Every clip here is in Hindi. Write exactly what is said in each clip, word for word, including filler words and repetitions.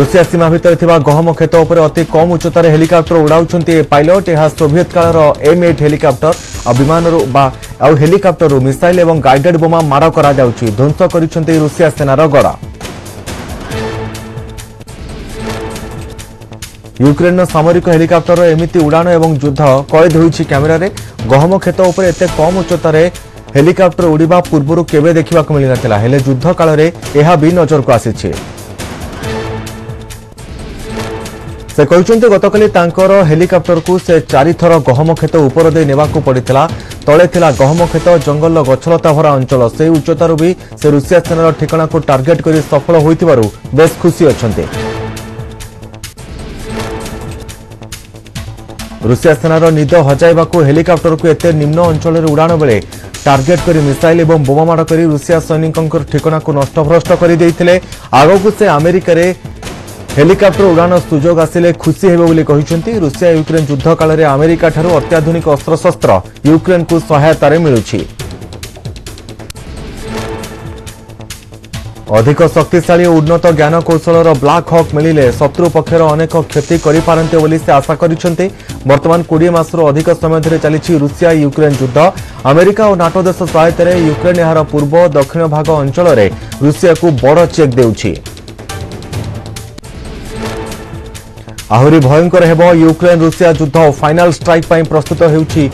ରୁଷିଆ ସୀମା ଭିତରେ ଥିବା ଗହମ କ୍ଷେତ ଉପରେ ଅତି କମ୍ ଉଚ୍ଚତାରେ ହେଲିକପ୍ଟର ଉଡ଼ାଉଛନ୍ତି ଏ ପାଇଲଟ। ଏହା ସୋଭିଏତ କାଳର ଏମ୍ ଏଇଟ୍ ହେଲିକପ୍ଟର। ଆଉ ବିମାନରୁ ବା ଆଉ ହେଲିକପ୍ଟରରୁ ମିସାଇଲ ଏବଂ ଗାଇଡେଡ୍ ବୋମା ମାଡ଼ କରାଯାଉଛି। ଧ୍ୱଂସ କରିଛନ୍ତି ରୁଷିଆ ସେନାର ଗଡ଼ା। ୟୁକ୍ରେନର ସାମରିକ ହେଲିକପ୍ଟରର ଏମିତି ଉଡ଼ାଣ ଏବଂ ଯୁଦ୍ଧ କଏଦ ହୋଇଛି କ୍ୟାମେରାରେ। ଗହମ କ୍ଷେତ ଉପରେ ଏତେ କମ୍ ଉଚ୍ଚତାରେ ହେଲିକପ୍ଟର ଉଡ଼ିବା ପୂର୍ବରୁ କେବେ ଦେଖିବାକୁ ମିଳିନଥିଲା, ହେଲେ ଯୁଦ୍ଧ କାଳରେ ଏହା ବି ନଜରକୁ ଆସିଛି। ସେ କହିଛନ୍ତି ଗତକାଲି ତାଙ୍କର ହେଲିକପ୍ଟରକୁ ସେ ଚାରିଥର ଗହମ କ୍ଷେତ ଉପର ଦେଇ ନେବାକୁ ପଡ଼ିଥିଲା। ତଳେ ଥିଲା ଗହମ କ୍ଷେତ, ଜଙ୍ଗଲ, ଗଛଲତା ଭରା ଅଞ୍ଚଳ। ସେହି ଉଚ୍ଚତାରୁ ବି ସେ ରୁଷିଆ ସେନାର ଠିକଣାକୁ ଟାର୍ଗେଟ୍ କରି ସଫଳ ହୋଇଥିବାରୁ ବେଶ୍ ଖୁସି ଅଛନ୍ତି। ରୁଷିଆ ସେନାର ନିଦ ହଜାଇବାକୁ ହେଲିକପ୍ଟରକୁ ଏତେ ନିମ୍ନ ଅଞ୍ଚଳରେ ଉଡ଼ାଣ ବେଳେ टार्गेट करी मिसाइल एवं बोमामाड़ करी रूसिया सैनिकों ठिकाना को नष्टभ्रष्ट कर देते। आगू से अमेरिका हेलिकॉप्टर उड़ान सुजोग आसिले खुशी है। रूसिया यूक्रेन युद्ध काल में अमेरिका ठारू अत्याधुनिक अस्त्रशस्त्र यूक्रेन को सहायतार मिलुछि। अधिक शक्तिशाली और उन्नत ज्ञान कौशल ब्लैक हॉक मिले शत्रु पक्षर अनेक क्षति करें से आशा करते। बर्तमान बीस मासर अधिक समय धरी चली रूसिया यूक्रेन युद्ध। अमेरिका और नाटो देश सहायत यूक्रेन यार पूर्व दक्षिण भाग अंचल रूसिया को बड़ चेक देउछि। आहुरी भयंकर हेबो यूक्रेन रूसिया युद्ध। फाइनल स्ट्राइक पर प्रस्तुत होउछि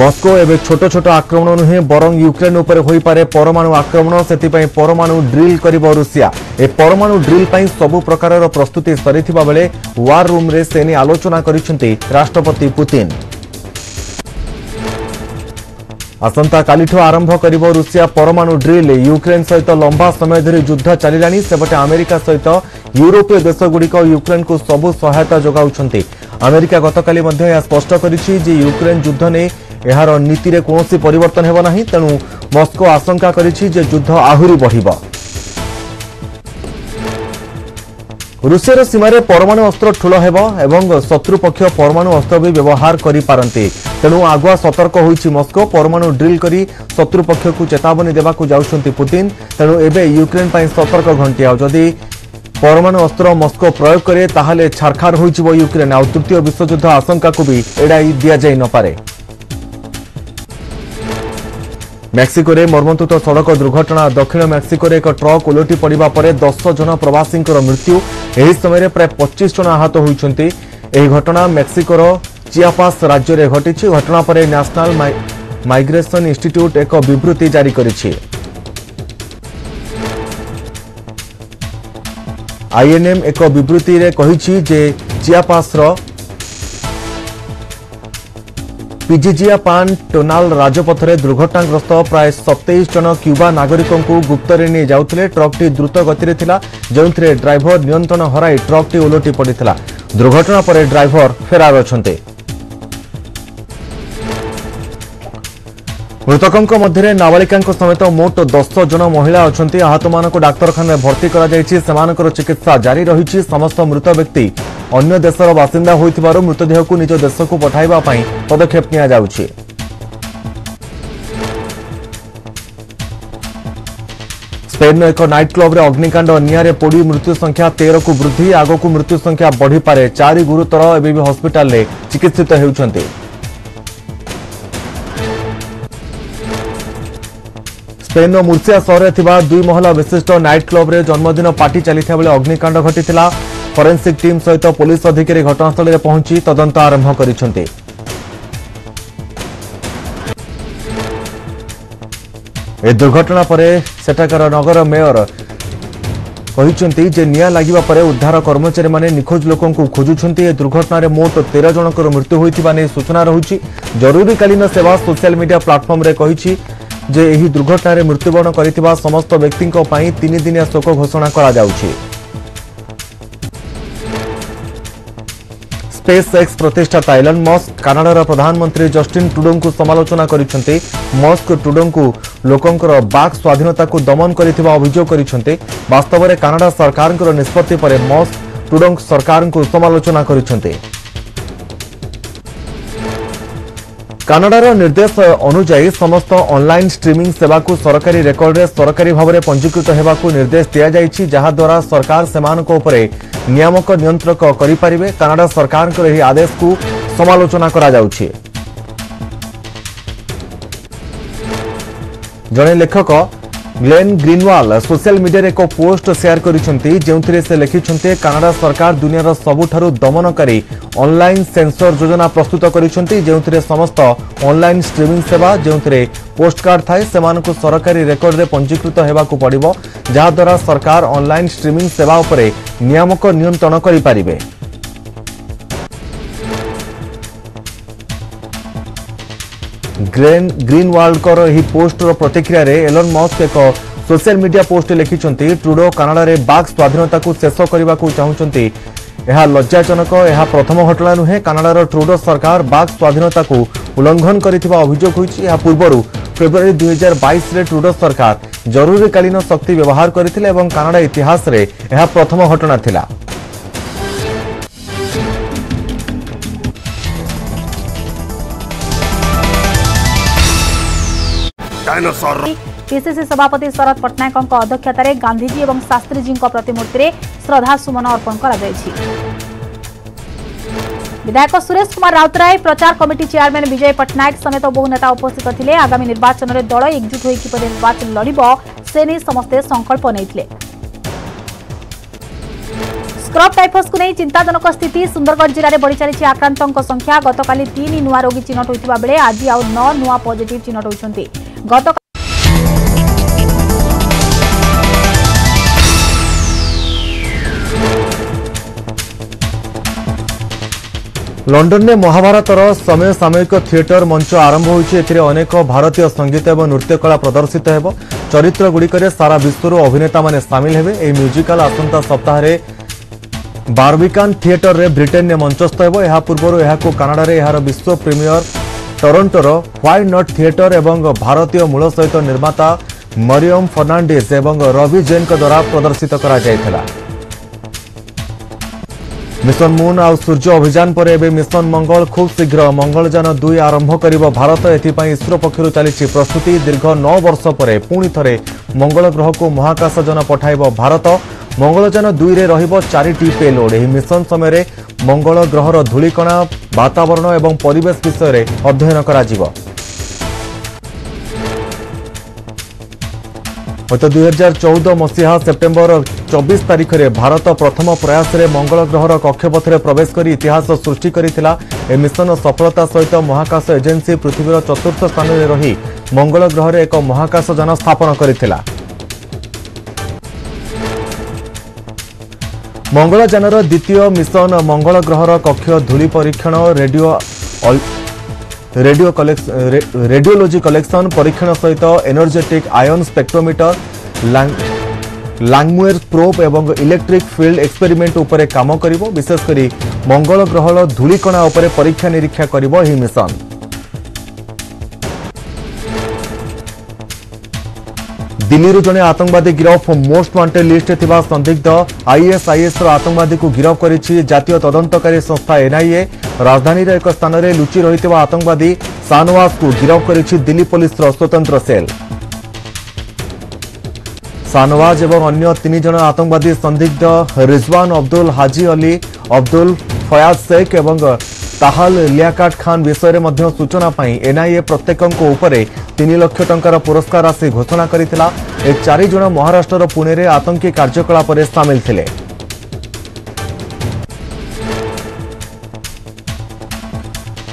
मस्को। एवं छोट छोट आक्रमण नुहे बरं यूक्रेन उपर होई पारे परमाणु आक्रमण। से परमाणु ड्रिल करिबो रूसिया। ए परमाणु ड्रिल पर सबु प्रकार प्रस्तुति सरीथिबा बेले वार रूम रे सेनी आलोचना करिसेंती राष्ट्रपति पुतिन। आसंता कालिठो आरंभ करिबो रूसिया परमाणु ड्रिल। यूक्रेन सहित लंबा समय धरी युद्ध चलिलानी। सेबटे अमेरिका सहित यूरोपीय देशगुड़िक यूक्रेन को सबु सहायता जोगाउछंती। अमेरिका गतकाली मध्ये यह स्पष्ट करिछि जे यूक्रेन युद्ध ने यार नीति रे कोनोसी परिवर्तन हेबो नाही। तेणु मस्को आशंका करिछि जे युद्ध आहुरी बढ़िबो। रूसियार सीमार परमाणु अस्त्र ठूल हेब एवं शत्रुपक्ष परमाणु अस्त्र भी व्यवहार करि पारंती। तेणु आगुआ सतर्क होईछि मस्को। परमाणु ड्रिल करी शत्रुपक्ष को चेतावनी देबाकू जाउछंती पुतिन। तेणु एबे यूक्रेन पर सतर्क घंटी। आउ जदि परमाणु अस्त्र मस्को प्रयोग करे ताहले छारखार होईजिबो यूक्रेन। आउ तृतीय विश्वयुद्ध आशंका को भी एड़ाई दिया जाई न पारे। मेक्सिको रे मर्मन्तुद सड़क दुर्घटना। दक्षिण मेक्सिको रे एक ट्रक उलटी पड़िबा परे दस जन प्रवासी मृत्यु। एही समय प्राय पच्चीस जन आहत होइछन्ति। एही घटना मेक्सिकोर चियापास राज्य रे घटिछि। घटना परे नेशनल माइग्रेशन इंस्टिट्यूट एक विवृत्ति जारी करिछि। आई एन एम एक विवृत्ति रे कहिछि जे चियापास रो पिजिजिया पान टोनाल राजपथरे दुर्घटनाग्रस्त प्राय सत्ताईस जन क्यूबा नागरिकों को गुप्तरे नहीं जाते। ट्रकटी द्रुत गति जो ड्राइवर नियंत्रण हराई ट्रकटी उलटी पड़ा। दुर्घटना पर ड्राइवर फेरार अछंते। मृतकों मध्य नाबालिका समेत मोट दस जन महिला अछंती। आहत मानक डाक्तखाना भर्ती कर चिकित्सा जारी रही। समस्त मृत व्यक्ति अन्य देशर बासिंदा होइथिबारो मृतदेह को निज देश को पठाइबा पई पदक्षेप निया जाउछि। स्पेन एक नाइट क्लब रे अग्निकांड। नियारे पोड़ी मृत्यु संख्या तेरह को वृद्धि। आगो को मृत्यु संख्या बढ़ी पारे। चारि गुरुतर एबे भी हॉस्पिटल रे चिकित्सित हेउछन्ते। स्पेन मुर्सिया सहर दुई महला विशिष्ट नाइट क्लब रे जन्मदिन पार्टी चलता बेले अग्निकांड घटिथिला। फॉरेंसिक टीम सहित पुलिस अधिकारी घटनास्थल में पहुंची तदंत आरंभ करिसेंते। ए दुर्घटना परे सेठाकर नगर मेयर कहिसेंते जे निया लागिबा परे उद्धार कर्मचारी माने निखोज लोकों को खोजुछंते। ए दुर्घटना रे मोट तेरह जनकर मृत्यु होइथिबा ने सूचना रहुछि। जरूरीकालीन सेवा सोशल मीडिया प्लाटफॉर्म रे कहिछि जे एही दुर्घटना रे मृत्युबरण करिथिबा समस्त व्यक्तिंको पई तीन दिनिया शोक घोषणा करा जाउछि। स्पेस एक्स प्रतिष्ठाता इलन मस्क कनाडार प्रधानमंत्री जस्टिन ट्रुडो को समालोचना करिसेंते। मस्क ट्रुडो को लोकंकर बाक स्वाधीनता को दमन करिथिबा अभियोग करिसेंते। वास्तव में कनाडा सरकार के निष्पत्ति पर मस्क ट्रुडो सरकार को समालोचना करिसेंते। कानाडार निर्देश अनुजाई समस्त ऑनलाइन स्ट्रीमिंग सेवा को सरकारी रेकर्ड रे सरकारी भाव में पंजीकृत होगा निर्देश दिया जायछि, जहा द्वारा सरकार सेमान को उपरे नियामक नियंत्रक करि परिबे। कानाडा सरकार के एही आदेश को समालोचना करा जाउछि। जने लेखक ग्लेन ग्रीनवाल सोशल मीडिया एक पोस्ट शेयर करिसेंती, जेउथिरे से लिखिसेंती कानाडा सरकार दुनियार सबुठारु दमनकारी ऑनलाइन सेंसर योजना प्रस्तुत करिसेंती, जेउथिरे समस्त ऑनलाइन स्ट्रीमिंग सेवा जेउथिरे पोस्टकार्ड थाए सेमानकु सरकारी रेकर्ड रे पंजीकृत हेबाकु पड़िबो, जहा द्वारा सरकार ऑनलाइन स्ट्रीमिंग सेवा उपरे नियामक नियंत्रण करि परिबे। ग्रेन ग्रीनवाल्डकर ही पोस्टर प्रतिक्रिया रे एलन मस्क एक सोशल मीडिया पोस्ट लिखिसेंती, ट्रुडो कानाडा रे बाक स्वाधीनता को शेष करने को चाहते, यह लज्जाजनक, यह प्रथम घटना नुहे। कानाडार ट्रुडो सरकार बाक स्वाधीनता को उल्लंघन करथिबा अभियोग होइछि। यह पूर्व फेब्रुआरी दुई हजार बाईस ट्रुडो सरकार जरूरीकालीन शक्ति व्यवहार करथिले एवं कानाडा इतिहास रे यह प्रथम घटना थिला। पीसीसी सभापति शरद पट्टनायक अध्यक्षत में गांधीजी और शास्त्रीजी प्रतिमूर्ति में श्रद्धासुमन अर्पण कर। विधायक सुरेश कुमार राउतराय प्रचार कमिटी चेयरमैन विजय पट्टनायक समेत बहु नेता उपस्थित थे। आगामी निर्वाचन में दल एकजुट होकर निर्वाचन लड़िबो से नहीं समस्ते संकल्प नहीं। स्क्रब टाइफस को नहीं चिंताजनक स्थित सुंदरगढ़ जिले में बढ़ी चली आक्रांतों संख्या। गतकाली तीन नुआ रोगी चिन्हट होता बेले आज आउ नौ नुआ पॉजिटिव चिन्हट होती। गत लंडन में महाभारतर समय सामयिक थिएटर मंच आरंभ होनेक भारतीय संगीत और नृत्यकला प्रदर्शित हो। चरित्र गुड़िक सारा विश्वर अभिनेता माने सामिल होते। यह म्यूजिकाल आसंता सप्ताह में बार्बिकान थिएटर रे ब्रिटेन में मंचस्थ हो। यह पूर्व यह कानाडा में यार विश्व प्रीमियर टोरंटोर व्हाई नॉट थिएटर और भारतीय मूल सहित निर्माता मरियम फर्नांडीज और रवि जैन द्वारा प्रदर्शित करा जायथिला। मिशन मून और सूर्य अभियान पर एवं मिशन मंगल खूब शीघ्र मंगलयान दुई आरंभ कर भारत। एथिपाई इसरो पक्षर चली प्रस्तुति। दीर्घ नौ वर्ष पर पुणी थे मंगल ग्रह को महाकाश यान पठाइब भारत। मंगलयान दुई रे रहिबो चारिटी पेलोड। यह मिशन समय मंगल ग्रहर धूलिकणा वातावरण और परिवेश विषय अध्ययन कराजिबो। गत दुई हजार चौदह मसीहा सेप्टेम्बर चौबीस तारीख में भारत प्रथम प्रयास में मंगल ग्रहर कक्षपथे प्रवेश कर इतिहास सृष्टि करथिला। ए मिशन सफलता सहित महाकाश एजेन्सी पृथ्वीर चतुर्थ स्थान में रही मंगल ग्रहर एक महाकाश यान स्थापन करथिला। मंगलयानर द्वितीय मिशन मंगल ग्रहर कक्ष धूलि परीक्षण रेडियो रेडियो रेडियोलोजी कलेक्शन परीक्षण सहित energetic ion spectrometer Langmuir probe एवं इलेक्ट्रिक फील्ड एक्सपेरिमेंट उपरे काम करिबो। विशेषकर मंगल ग्रहर धूलिकणा उपरे परीक्षा निरीक्षा करिबो एही मिशन। दिल्ली जने आतंकवादी गिरफ मोस्ट वांटेड लिस्ट थिबा संदिग्ध आईएसआईएस आतंकवादी को गिरफ करिछि जातीय तदंतकारी संस्था एनआईए। राजधानी एक स्थान में लुचि रही आतंकवादी शाहनवाज को गिरफ करिछि दिल्ली पुलिस स्वतंत्र सेल। शाहनवाज और अन्य तीन जन आतंकवादी संदिग्ध रिजवान अब्दुल हाजी अली अब्दुल फयाज शेख और ताहल लियाकत खान विषय में सूचना पाई एनआईए प्रत्येकों उपर तीन लाख टंकार पुरस्कार राशि घोषणा करिथिला। ए चारि जण महाराष्ट्र पुणे में आतंकी कार्यकलाप में सामिल थिले।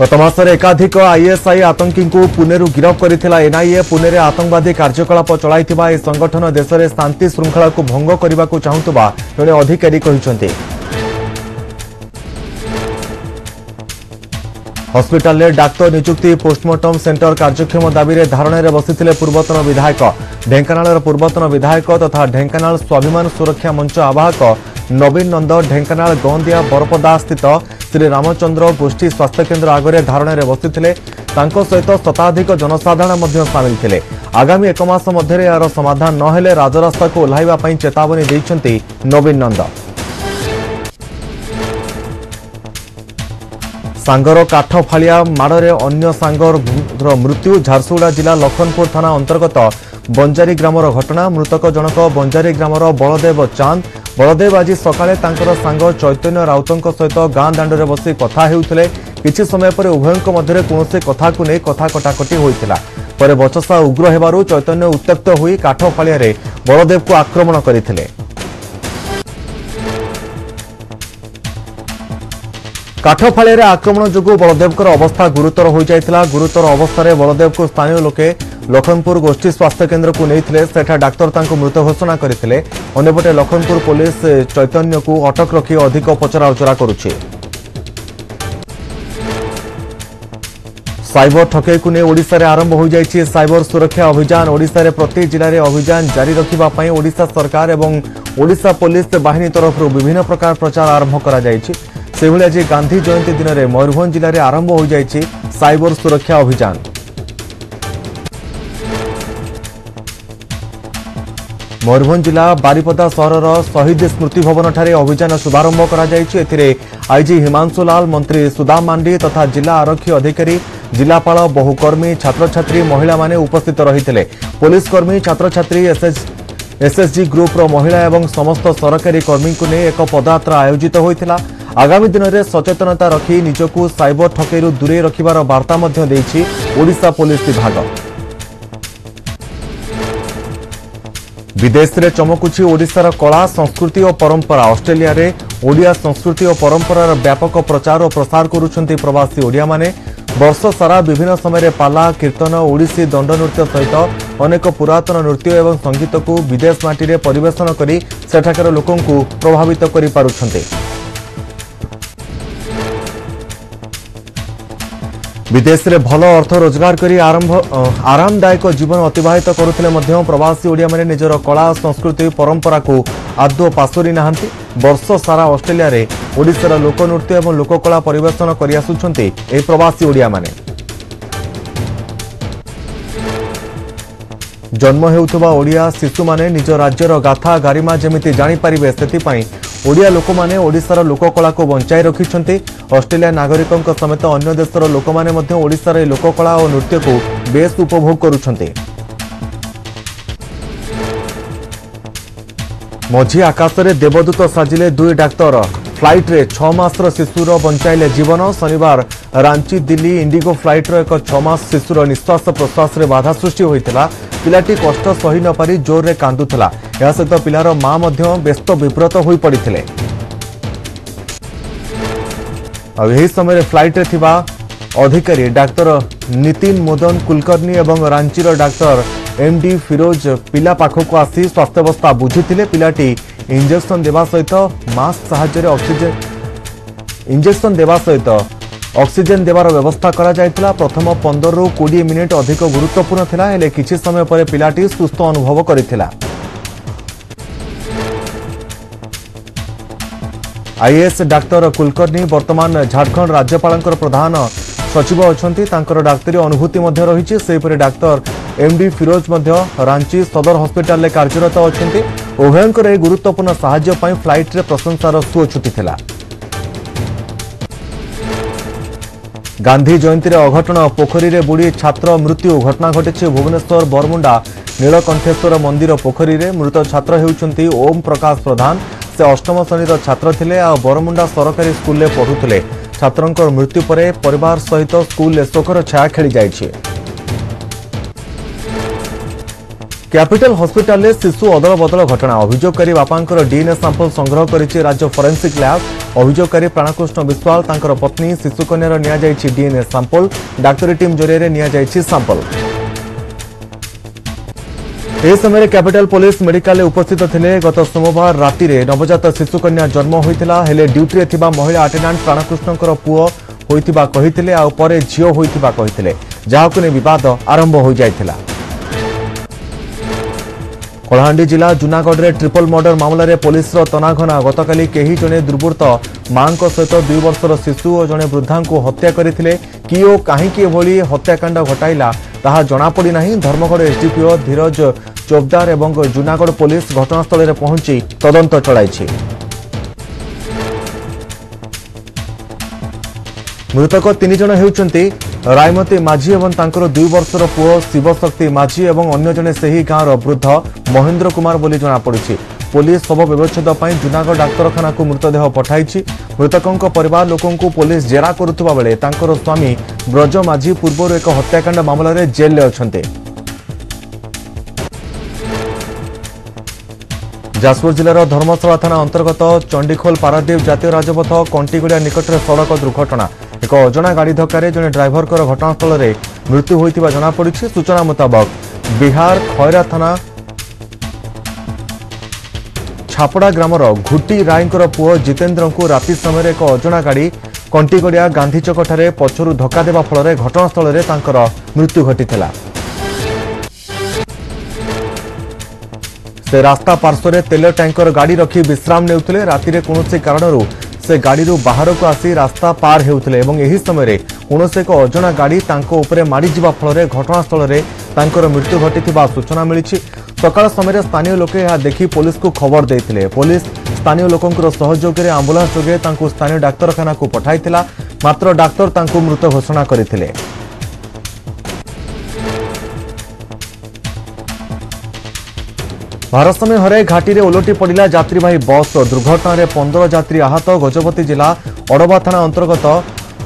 गत मासर एकाधिक आईएसआई आतंकी को पुणेरू गिरफ करिथिला एनआईए। पुणे में आतंकवादी कार्यकलाप चलाइथिबा ए संगठन देश में शांति श्रृंखला को भंग करने को चाहूतुबा जड़े अधिकारी कहिसेंती। हॉस्पिटल में डाक्तर नियुक्ति पोस्टमार्टम सेंटर कार्यक्षम दाबी रे धारणारे बसिथिले पूर्वतन विधायक। ढेंकानाल पूर्वतन विधायक तथा ढेंकानाल स्वाभिमान सुरक्षा मंच आवाहक नवीन नंद ढेंकानाल गोंदिया बरपदा स्थित श्री रामचंद्र गोष्ठी स्वास्थ्य केन्द्र आगे धारणारे बसिथिले। तांको सहित शताधिक जनसाधारण मध्य सामिल थिले। आगामी एक मास मध्यरे यार समाधान न हेले राजरास्ता को ओह्लाइबा पई चेतावनी दैछंती नवीन नंद। सांगर काठो फालिया माड़े अन्य सांगर मृत्यु। झारसुगुड़ा जिला लखनपुर थाना अंतर्गत बंजारी ग्रामर घटना। मृतक जनक बंजारी ग्रामर बलदेव चांद। बलदेव आज सकाळे तांकर सांग चैतन्य राउतंक सहित गाँ दाण्डरे बसी कथा हेउथिले। किछि समय पर उभयंक मध्यरे कोनोसे कथा को नै कथा कटाकटी होइतिला। परे बचसा उग्र हेबारु चैतन्य उत्त्यक्त होई काठो फालिया रे बलदेव को आक्रमण करिथिले। काठफाळेरे आक्रमण जोगु बलदेवकर अवस्था गुरुतर हो जाइतला। गुरुतर अवस्था रे बलदेव को स्थानीय लोके लखनपुर गोष्ठी स्वास्थ्य केन्द्र को नैथिले। सेठा डाक्टर तांको मृत घोषणा करथिले। अन्यपटे लखनपुर पुलिस चैतन्य को अटक रखी अधिक पचराउचरा करुछि। साइबर ठकेई को नै ओडिसा रे आरंभ हो जाइछि साइबर सुरक्षा अभियान। ओडिसा रे प्रति जिला रे अभियान जारी रखिबा पई ओडिसा सरकार एवं ओडिसा पुलिस बाहिनी तरफरु विभिन्न प्रकार प्रचार आरंभ करा जाइछि। सेभली आज गांधी जयंती दिन में मयूरभंज जिले में आरंभ हो जाइछि साइबर सुरक्षा अभियान। मयूरभंज जिला बारिपदा सहर शहीद स्मृति भवन ठारे अभियान शुभारंभ करा जाइछि। एथिरे आईजी हिमांशु लाल, मंत्री सुदाम मांडी तथा जिला आरक्षी अधिकारी, जिलापाल, बहुकर्मी, छात्रछात्री, महिला माने उपस्थित रहिथिले। पुलिसकर्मी, छात्रछात्री, एसएसजी ग्रुप महिला एवं समस्त सरकारी कर्मी को नै एक पदयात्रा आयोजित होइथिला। आगामी दिन में सचेतनता रखी निजकू साइबर ठकेई दूरे रखिबार वार्ता मध्य देछि ओडिशा पुलिस विभाग। विदेश रे चमकुछि ओडिशार कला संस्कृति और परंपरा। ऑस्ट्रेलिया रे ओडिया संस्कृति और परंपरार व्यापक प्रचार और प्रसार करुछन्ति प्रवासी ओडिया माने। वर्ष सारा विभिन्न समय पाला, कीर्तन, ओडिसी दंड नृत्य सहित अनेक पुरातन नृत्य एवं संगीत को विदेश माटी रे परिवेषण करी सेठाकर लोकंकु प्रभावित करि पारुछन्ति। विदेश रे भल अर्थ रोजगार करी आरंभ आरामदायक जीवन अतिबाहित करुथिले मध्य प्रवासी ओडिया माने निजर कला संस्कृति परंपरा को आदौ पासोरी नाहंती। वर्ष सारा ऑस्ट्रेलिया रे ओडिसा लोक नृत्य एवं लोककला परिवेषण करी आसुछन्ते ए प्रवासी ओडिया माने। जन्म हेउथबा ओडिया शिशु माने निज राज्यर गाथा गारिमा जेमिति जानि परिबे सेति पई ओडिया लोक माने ओडिसा लोककला को बंचाई रखिछन्ते। ऑस्ट्रेलिया नागरिकों समेत अन्य देशर लोक माने मध्य ओडिसा रे लोककला और नृत्य को बेस उपभोग करुछन्ते। मझी आकाश रे देवदूत साजिले दुई डाक्तर। फ्लाइट रे छह मासर शिशुर बंचाइले जीवन। शनिवार रांची दिल्ली इंडिगो फ्लाइट रो एक छह मास शिशुर निश्वास प्रश्वास रे बाधा सृष्टि होइतला। पिलाटी कष्ट सही न पारी जोर रे कांदुतला। या सहित पिलार मां मध्य व्यस्त विव्रत होई पड़िथिले। अब यही समय फ्लाइट रे थिबा अधिकारी डाक्तर नितिन मोदन कुलकर्णी एवं रांची रो डाक्तर एमडी फिरोज पिला पाखक आसी स्वास्थ्यावस्था बुझिथिले। पिलाटी इंजेक्शन देवा सहित मास्क सहाय्य रे ऑक्सीजन इंजेक्शन देवा सहित ऑक्सीजन देवार व्यवस्था करा जायतिला। प्रथम पंद्रह रु बीस मिनिट अधिक गुरुत्वपूर्ण थिला हेले किछि समय पर पिलाटी सुस्थ अनुभव करिथिला। आईएएस डाक्टर कुलकर्णी वर्तमान झारखंड राज्यपाल प्रधान सचिव अच्छा डाक्तरी अनुभूति रही। सेपरि doctor MD Firoz Ranchi Sadar hospital कार्यरत अच्छा। उभयंकर यह गुरुत्वपूर्ण साहाय्य पई फ्लाइट रे प्रशंसार सुओ छुटीला। गांधी जयंती रे अघटन, पोखरी रे बुड़ी छात्र मृत्यु। घटना घटी भुवनेश्वर बरमुंडा नीलकंठेश्वर मंदिर पोखरी रे। मृत छात्र हेउछन्ति ओम प्रकाश प्रधान। से अष्टम श्रेणी छात्र थिले आ बरमुंडा सरकारी स्कूल पढ़ुले। छात्र मृत्यु पर परिवार सहित स्कूल शोकर छाया खेली जाइछि। कैपिटल हॉस्पिटल में शिशु अदल बदल घटना। अभियोगकारी बापांकर डीएनए सैंपल संग्रह करिछि राज्य फोरेंसिक लैब। अभियोगकारी प्राणकृष्ण विश्वाल तांकर पत्नी शिशु कन्यार निया जाइछि डीएनए सैंपल। डाक्टरी टीम जरिए निया जाइछि सैंपल। ए समय कैपिटल पुलिस मेडिकल उपस्थित थिले। गत सोमवार राति रे नवजात शिशुकन्या जन्म होइतिला हेले ड्यूटी रे थिबा महिला अटेंडेंट प्राणकृष्णकर पुओ होइतिबा कहितिले आ उपरे झियो होइतिबा कहितिले, जाहाकुने विवाद आरंभ हो जाइतिला। कोलाहांडी जिला जुनागढ़ रे ट्रिपल मर्डर मामला रे पुलिस रो तनाघना। गतकाली केही जने दुर्बृत्त मां को सहित दो वर्षर शिशु और जने वृद्धा को हत्या करितिले। किओ काहीके भोली हत्याकांड घटाइला ताहा जनापड़ी नाही। धर्मगढ़ एसडीपीओ धीरज चोपदार एवं जुनागढ़ पुलिस घटनास्थल में पहुंची तदंत चलाई। मृतक तीन जण हेउचंती रायमती माझी एवं तांकर दो वर्षर पुओ शिवशक्ति माझी एवं अन्य जणे सेही गाँवर वृद्ध महेंद्र कुमार बोली जणापड़ी। पुलिस शव व्यवच्छेद पर जूनागढ़ डाक्तखाना को मृतदेह पठाई। मृतकों परिवार लोकों को पुलिस जेरा करुवा बेले स्वामी ब्रज माझी पूर्व एक हत्याकांड मामला रे जेल में अंति। जाजपुर जिलार धर्मशाला थाना अंतर्गत चंडीखोल पारादीप जातीय राजपथ कंटीगुड़िया निकट सड़क दुर्घटना। एक अजा गाड़ी धक्कर जड़े ड्राइवर को घटनास्थल में मृत्यु होता जमापड़ी। सूचना मुताबक बिहार खैरा थाना छापड़ा ग्रामर घुटी रायंकर पुओ जितेन्द्र को राति समय एक अजा गाड़ी कंटीगुड़िया गांधीचक पछरु धक्का देवा फल घटनास्थल में तांकर मृत्यु घटी। से रास्ता पार्श्वर तेल टैंकर गाड़ी रखी विश्राम नेउथिले। राति रे कोनोसे कारणरू से गाड़ी रू बाहर को आसी रास्ता पार हेउथिले एवं एही समय कोनोसे एक अजना गाड़ी तांको उपरे माड़ी जीवा फल घटनास्थल रे तांकर मृत्यु घटिथिबा सूचना मिली। सकाळ समय स्थानीय लोके यह देखि पुलिस को खबर देथिले। पुलिस स्थानीय लोकंकर सहयोगरे एम्बुलेंस जोगे तांको स्थानीय डाक्तरखाना को पठाइथिला, मात्र डाक्तर तांको मृत घोषणा करथिले। भारसाम्य हराई घाटी में ओलटी पड़ा जात्रीवाही बस। दुर्घटना में पंद्रह जात्री आहत। गजपति जिला अड़वा थाना अंतर्गत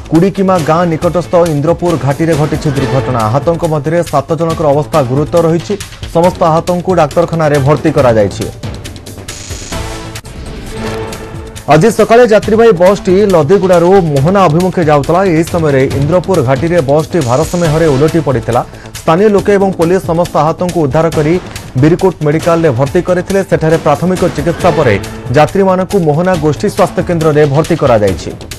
कुड़ीकिमा गांव निकटस्थ इंद्रपुर घाटी में घटी दुर्घटना। आहतों मध्य सात जनकर अवस्था गुरुतर रही। समस्त आहतों को डाक्तखाना भर्ती करा जायछि। आज सकाळे जात्रीवाही बस टी लदीगुड़ारू मोहना अभिमुखे जाउतला। यही समय इंद्रपुर घाटी में बस टी भारसाम्य हराई ओलटी पड़ा। स्थानीय लोके एवं पुलिस समस्त आहतों को उद्धार करी बीरकोट मेडिकल रे भर्ती करथिले। सेठारे प्राथमिक चिकित्सा परे यात्री मानकु मोहना गोष्ठी स्वास्थ्य केन्द्र रे भर्ती करा जायछि।